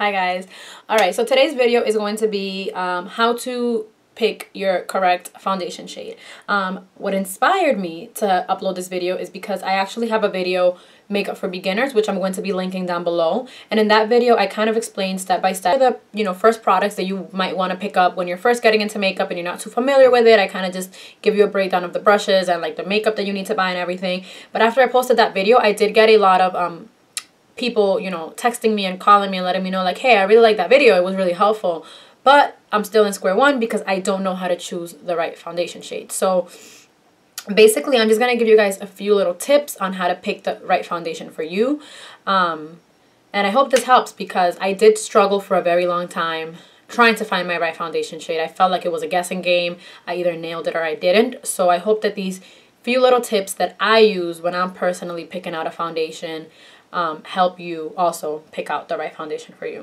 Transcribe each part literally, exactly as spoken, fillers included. Hi guys. Alright, so today's video is going to be um, how to pick your correct foundation shade. Um, what inspired me to upload this video is because I actually have a video, Makeup for Beginners, which I'm going to be linking down below. And in that video, I kind of explained step by step the you know first products that you might want to pick up when you're first getting into makeup and you're not too familiar with it. I kind of just give you a breakdown of the brushes and like the makeup that you need to buy and everything. But after I posted that video, I did get a lot of um, people, you know, texting me and calling me and letting me know like, hey, I really like that video, it was really helpful, but I'm still in square one because I don't know how to choose the right foundation shade. So basically, I'm just going to give you guys a few little tips on how to pick the right foundation for you. Um, and I hope this helps because I did struggle for a very long time trying to find my right foundation shade. I felt like it was a guessing game. I either nailed it or I didn't. So I hope that these few little tips that I use when I'm personally picking out a foundation Um, help you also pick out the right foundation for you.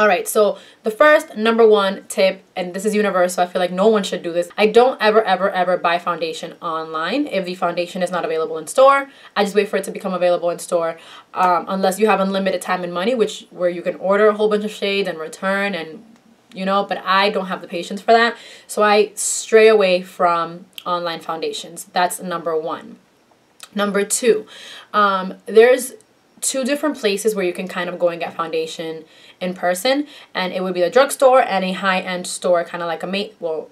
Alright, so the first number one tip, and this is universal, I feel like no one should do this. I don't ever, ever, ever buy foundation online if the foundation is not available in store. I just wait for it to become available in store um, unless you have unlimited time and money, which where you can order a whole bunch of shades and return and, you know, but I don't have the patience for that. So I stray away from online foundations. That's number one. Number two, um, there's two different places where you can kind of go and get foundation in person, and it would be the drugstore and a high-end store, kind of like a Ma- well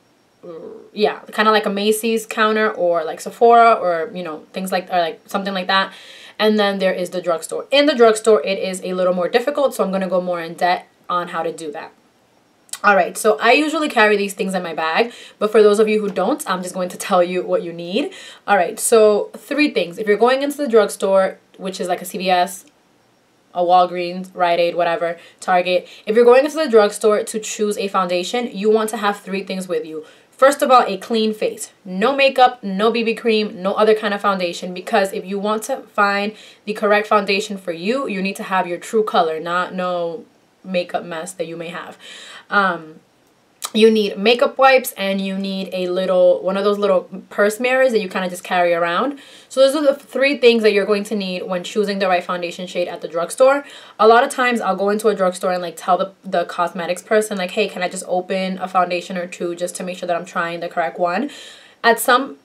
yeah kind of like a Macy's counter or like Sephora or you know things like or like something like that. And then there is the drugstore. In the drugstore, it is a little more difficult, so I'm going to go more in depth on how to do that. Alright, so I usually carry these things in my bag, but for those of you who don't, I'm just going to tell you what you need. Alright, so three things. If you're going into the drugstore, which is like a C V S, a Walgreens, Rite Aid, whatever, Target. If you're going into the drugstore to choose a foundation, you want to have three things with you. First of all, a clean face. No makeup, no B B cream, no other kind of foundation, because if you want to find the correct foundation for you, you need to have your true color, not no makeup mess that you may have. Um, you need makeup wipes, and you need a little, one of those little purse mirrors that you kind of just carry around. So those are the three things that you're going to need when choosing the right foundation shade at the drugstore. A lot of times I'll go into a drugstore and like tell the, the cosmetics person like, hey, can I just open a foundation or two just to make sure that I'm trying the correct one? At some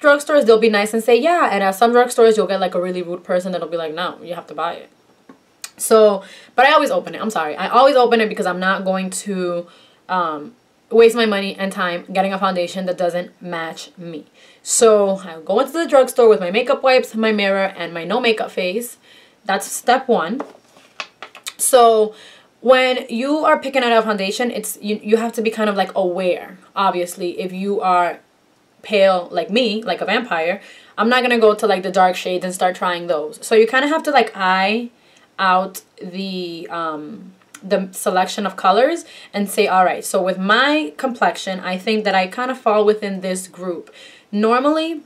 drugstores, they'll be nice and say, yeah. And at some drugstores, you'll get like a really rude person that'll be like, no, you have to buy it. So, but I always open it. I'm sorry. I always open it because I'm not going to um, waste my money and time getting a foundation that doesn't match me. So I'll go into the drugstore with my makeup wipes, my mirror, and my no makeup face. That's step one. So when you are picking out a foundation, it's you, you have to be kind of like aware. Obviously, if you are pale like me, like a vampire, I'm not going to go to like the dark shades and start trying those. So you kind of have to like eye out the um the selection of colors and say, all right, so with my complexion, I think that I kind of fall within this group. Normally,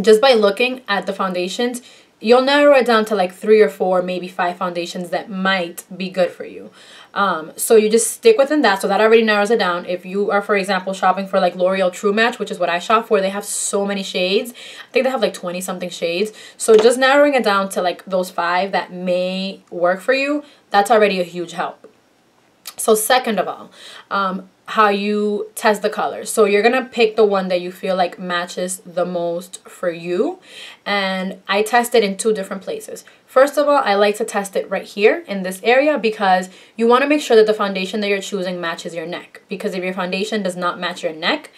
just by looking at the foundations, you'll narrow it down to like three or four, maybe five foundations that might be good for you. Um, so you just stick within that. So that already narrows it down. If you are, for example, shopping for like L'Oreal True Match, which is what I shop for, they have so many shades. I think they have like twenty something shades. So just narrowing it down to like those five that may work for you, that's already a huge help. So second of all, um, how you test the colors. So you're gonna pick the one that you feel like matches the most for you. And I test it in two different places. First of all, I like to test it right here in this area because you want to make sure that the foundation that you're choosing matches your neck. Because if your foundation does not match your neck,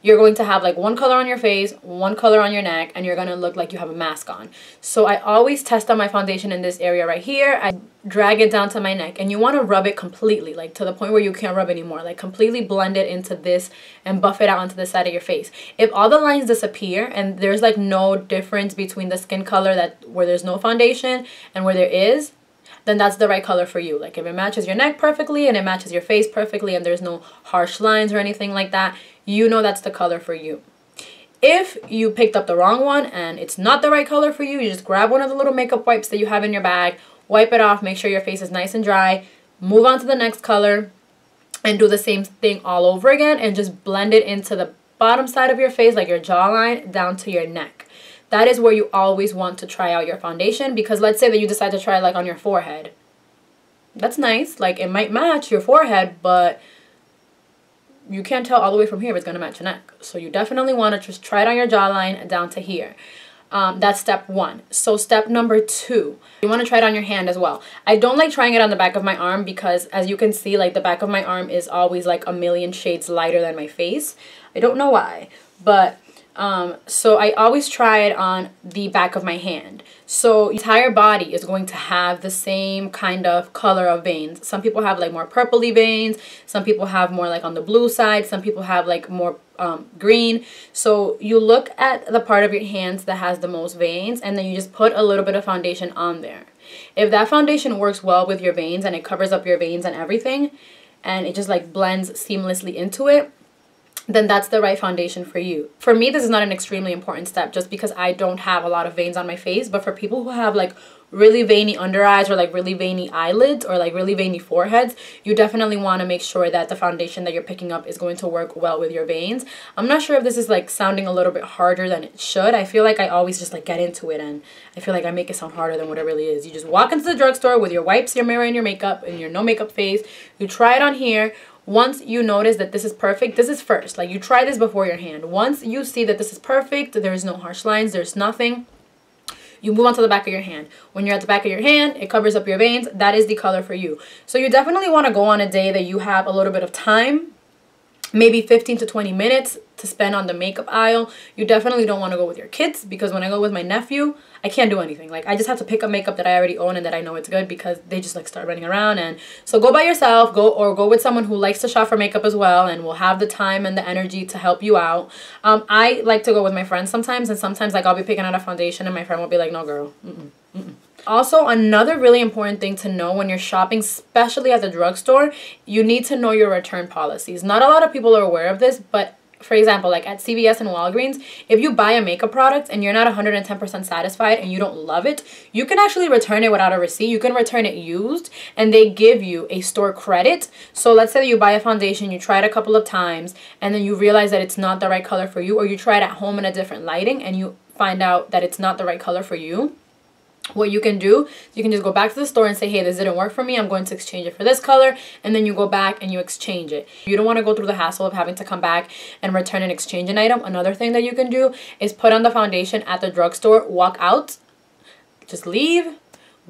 you're going to have like one color on your face, one color on your neck, and you're gonna look like you have a mask on. So I always test on my foundation in this area right here. I drag it down to my neck, and you wanna rub it completely, like to the point where you can't rub anymore, like completely blend it into this and buff it out onto the side of your face. If all the lines disappear and there's like no difference between the skin color that where there's no foundation and where there is, then that's the right color for you. Like if it matches your neck perfectly and it matches your face perfectly and there's no harsh lines or anything like that, you know that's the color for you. If you picked up the wrong one and it's not the right color for you, you just grab one of the little makeup wipes that you have in your bag, wipe it off, make sure your face is nice and dry, move on to the next color and do the same thing all over again and just blend it into the bottom side of your face, like your jawline, down to your neck. That is where you always want to try out your foundation because let's say that you decide to try it like on your forehead. that's nice. Like, it might match your forehead, but you can't tell all the way from here if it's going to match your neck. So you definitely want to just try it on your jawline and down to here. Um, that's step one. So step number two, you want to try it on your hand as well. I don't like trying it on the back of my arm because, as you can see, like, the back of my arm is always like a million shades lighter than my face. I don't know why, but um, so I always try it on the back of my hand. So your entire body is going to have the same kind of color of veins. Some people have like more purpley veins. Some people have more like on the blue side. Some people have like more Um, green. So you look at the part of your hands that has the most veins, and then you just put a little bit of foundation on there. If that foundation works well with your veins and it covers up your veins and everything, and it just like blends seamlessly into it, then that's the right foundation for you. For me, this is not an extremely important step just because I don't have a lot of veins on my face, but for people who have like really veiny under eyes or like really veiny eyelids or like really veiny foreheads, you definitely want to make sure that the foundation that you're picking up is going to work well with your veins. I'm not sure if this is like sounding a little bit harder than it should. I feel like I always just like get into it and I feel like I make it sound harder than what it really is. You just walk into the drugstore with your wipes, your mirror, and your makeup and your no makeup face. You try it on here. Once you notice that this is perfect, this is first. Like, you try this before your hand. Once you see that this is perfect, there is no harsh lines, there's nothing, you move on to the back of your hand. When you're at the back of your hand, it covers up your veins. That is the color for you. So you definitely want to go on a day that you have a little bit of time, maybe fifteen to twenty minutes to spend on the makeup aisle. You definitely don't want to go with your kids because when I go with my nephew, I can't do anything. Like, I just have to pick up makeup that I already own and that I know it's good because they just like start running around. And so go by yourself, go or go with someone who likes to shop for makeup as well and will have the time and the energy to help you out. Um, I like to go with my friends sometimes, and sometimes like I'll be picking out a foundation and my friend will be like, no girl, mm-mm, mm-mm. Also, another really important thing to know when you're shopping, especially at the drugstore, you need to know your return policies. Not a lot of people are aware of this, but for example, like at C V S and Walgreens, if you buy a makeup product and you're not one hundred ten percent satisfied and you don't love it, you can actually return it without a receipt. You can return it used, and they give you a store credit. So let's say that you buy a foundation, you try it a couple of times, and then you realize that it's not the right color for you, or you try it at home in a different lighting and you find out that it's not the right color for you. What you can do, you can just go back to the store and say, hey, this didn't work for me, I'm going to exchange it for this color, and then you go back and you exchange it. You don't want to go through the hassle of having to come back and return and exchange an item. Another thing that you can do is put on the foundation at the drugstore, walk out, just leave,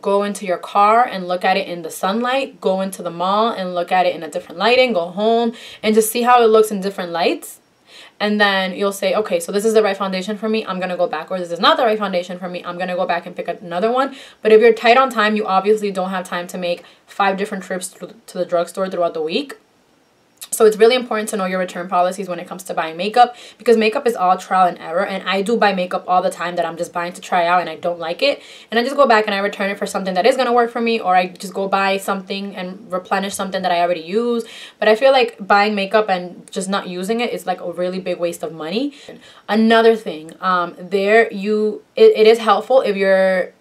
go into your car and look at it in the sunlight, go into the mall and look at it in a different lighting, go home and just see how it looks in different lights. And then you'll say, okay, so this is the right foundation for me, I'm going to go back. Or this is not the right foundation for me, I'm going to go back and pick up another one. But if you're tight on time, you obviously don't have time to make five different trips to the drugstore throughout the week. So it's really important to know your return policies when it comes to buying makeup, because makeup is all trial and error. And I do buy makeup all the time that I'm just buying to try out and I don't like it. And I just go back and I return it for something that is going to work for me, or I just go buy something and replenish something that I already use. But I feel like buying makeup and just not using it is like a really big waste of money. Another thing, um, there you, it, it is helpful if you're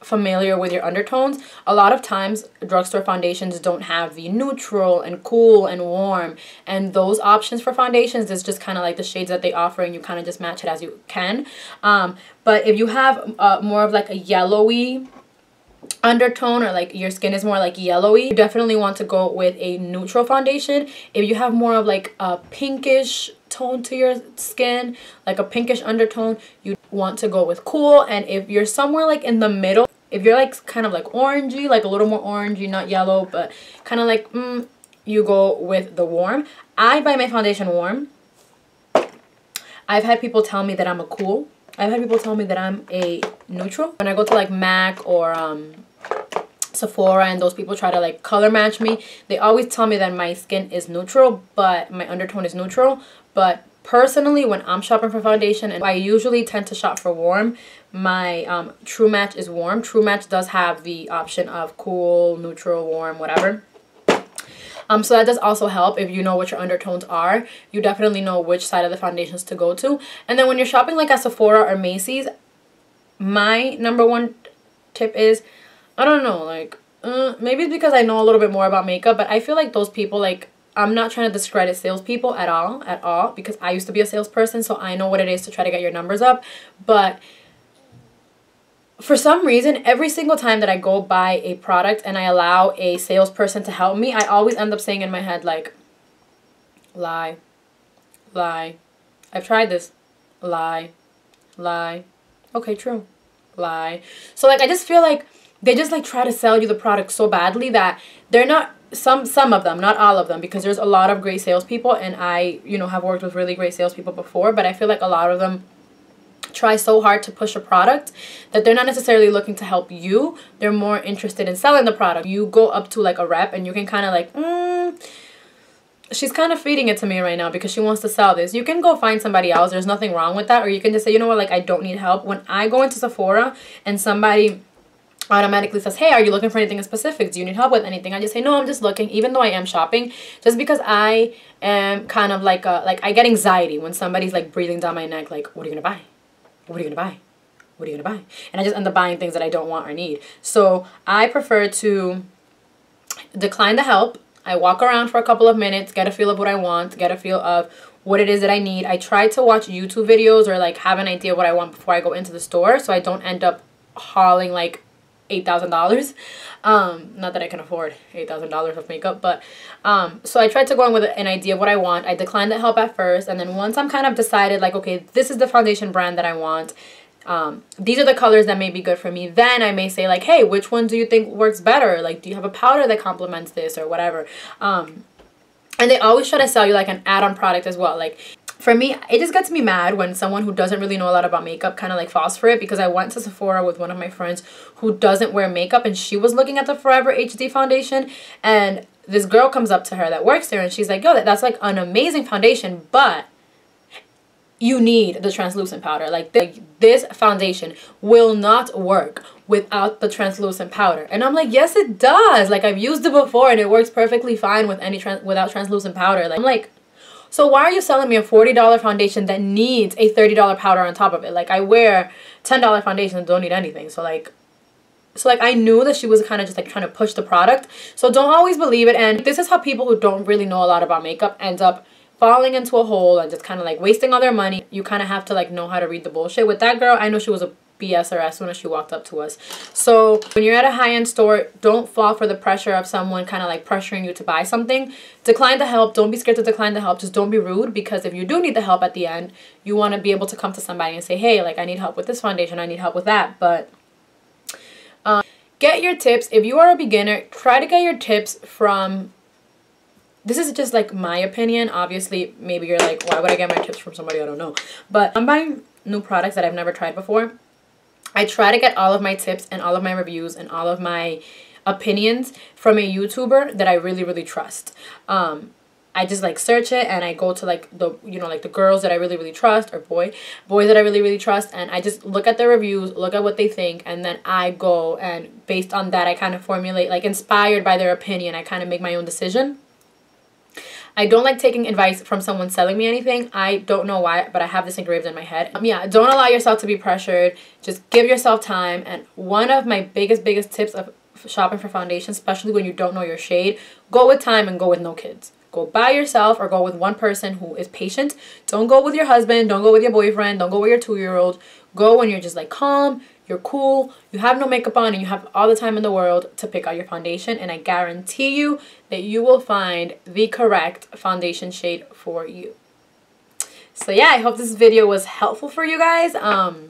familiar with your undertones. A lot of times drugstore foundations don't have the neutral and cool and warm, and those options for foundations is just kind of like the shades that they offer, and you kind of just match it as you can. Um, but if you have uh, more of like a yellowy undertone, or like your skin is more like yellowy, you definitely want to go with a neutral foundation. If you have more of like a pinkish tone to your skin, like a pinkish undertone, you want to go with cool. And if you're somewhere like in the middle, if you're like kind of like orangey, like a little more orangey, not yellow, but kind of like, mm, you go with the warm. I buy my foundation warm. I've had people tell me that I'm a cool. I've had people tell me that I'm a neutral. When I go to like MAC or um, Sephora and those people try to like color match me, they always tell me that my skin is neutral, but my undertone is neutral. But personally, when I'm shopping for foundation, and I usually tend to shop for warm, my um, True Match is warm. True Match does have the option of cool, neutral, warm, whatever. Um, so that does also help if you know what your undertones are. You definitely know which side of the foundations to go to. And then when you're shopping like at Sephora or Macy's, my number one tip is, I don't know, like, uh, maybe it's because I know a little bit more about makeup, but I feel like those people, like, I'm not trying to discredit salespeople at all, at all, because I used to be a salesperson, so I know what it is to try to get your numbers up. But for some reason, every single time that I go buy a product and I allow a salesperson to help me, I always end up saying in my head, like, lie, lie, I've tried this, lie, lie, okay, true, lie. So, like, I just feel like they just, like, try to sell you the product so badly that they're not, some some of them, not all of them, because there's a lot of great salespeople, and I, you know, have worked with really great salespeople before, but I feel like a lot of them try so hard to push a product that they're not necessarily looking to help you. They're more interested in selling the product. You go up to, like, a rep and you can kind of, like, mm, she's kind of feeding it to me right now because she wants to sell this. You can go find somebody else. There's nothing wrong with that. Or you can just say, you know what, like, I don't need help. When I go into Sephora and somebody automatically says, hey, are you looking for anything specific? Do you need help with anything? I just say, no, I'm just looking, even though I am shopping, just because I am kind of like a, like, I get anxiety when somebody's, like, breathing down my neck, like, what are you gonna buy? What are you gonna buy? What are you gonna buy? And I just end up buying things that I don't want or need. So I prefer to decline the help. I walk around for a couple of minutes, get a feel of what I want, get a feel of what it is that I need. I try to watch YouTube videos or, like, have an idea what I want before I go into the store, so I don't end up hauling, like, eight thousand dollars. Um, not that I can afford eight thousand dollars of makeup, but um, so I tried to go in with an idea of what I want. I declined the help at first, and then once I'm kind of decided, like, okay, this is the foundation brand that I want, um, these are the colors that may be good for me, then I may say, like, hey, which one do you think works better? Like, do you have a powder that complements this or whatever? Um, and they always try to sell you, like, an add-on product as well. Like, for me, it just gets me mad when someone who doesn't really know a lot about makeup kind of, like, falls for it, because I went to Sephora with one of my friends who doesn't wear makeup, and she was looking at the Forever H D foundation, and this girl comes up to her that works there, and she's like, yo, that's, like, an amazing foundation, but you need the translucent powder. Like, th this foundation will not work without the translucent powder. And I'm like, yes, it does. Like, I've used it before, and it works perfectly fine with any trans without translucent powder. Like, I'm like, so why are you selling me a forty dollar foundation that needs a thirty dollar powder on top of it? Like, I wear ten dollar foundations and don't need anything. So, like, so, like, I knew that she was kind of just, like, trying to push the product. So don't always believe it. And this is how people who don't really know a lot about makeup end up falling into a hole and just kind of, like, wasting all their money. You kind of have to, like, know how to read the bullshit. With that girl, I know she was a B S R as soon as she walked up to us. So when you're at a high-end store, don't fall for the pressure of someone kind of, like, pressuring you to buy something. Decline the help. Don't be scared to decline the help. Just don't be rude, because if you do need the help at the end, you want to be able to come to somebody and say, hey, like, I need help with this foundation, I need help with that. But um, get your tips. If you are a beginner, try to get your tips from, this is just, like, my opinion. Obviously, maybe you're like, why would I get my tips from somebody I don't know? But I'm buying new products that I've never tried before. I try to get all of my tips and all of my reviews and all of my opinions from a YouTuber that I really, really trust. Um, I just, like, search it, and I go to, like, the, you know, like, the girls that I really, really trust, or boy, boys that I really, really trust, and I just look at their reviews, look at what they think, and then I go, and based on that, I kind of formulate, like, inspired by their opinion, I kind of make my own decision. I don't like taking advice from someone selling me anything. I don't know why, but I have this engraved in my head. Um, yeah, don't allow yourself to be pressured. Just give yourself time. And one of my biggest, biggest tips of shopping for foundation, especially when you don't know your shade, go with time and go with no kids. Go by yourself or go with one person who is patient. Don't go with your husband. Don't go with your boyfriend. Don't go with your two-year-old. Go when you're just, like, calm, you're cool, you have no makeup on, and you have all the time in the world to pick out your foundation, and I guarantee you that you will find the correct foundation shade for you. So yeah, I hope this video was helpful for you guys. Um,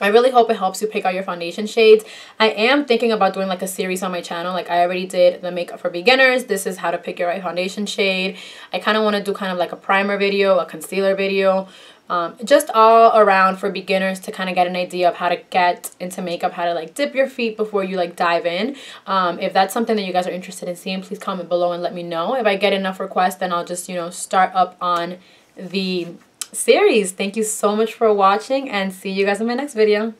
I really hope it helps you pick out your foundation shades. I am thinking about doing, like, a series on my channel. Like, I already did the makeup for beginners. This is how to pick your right foundation shade. I kind of want to do kind of, like, a primer video, a concealer video. Um, just all around for beginners to kind of get an idea of how to get into makeup, how to, like, dip your feet before you, like, dive in. Um, if that's something that you guys are interested in seeing, please comment below and let me know. If I get enough requests, then I'll just, you know, start up on the series. Thank you so much for watching, and see you guys in my next video.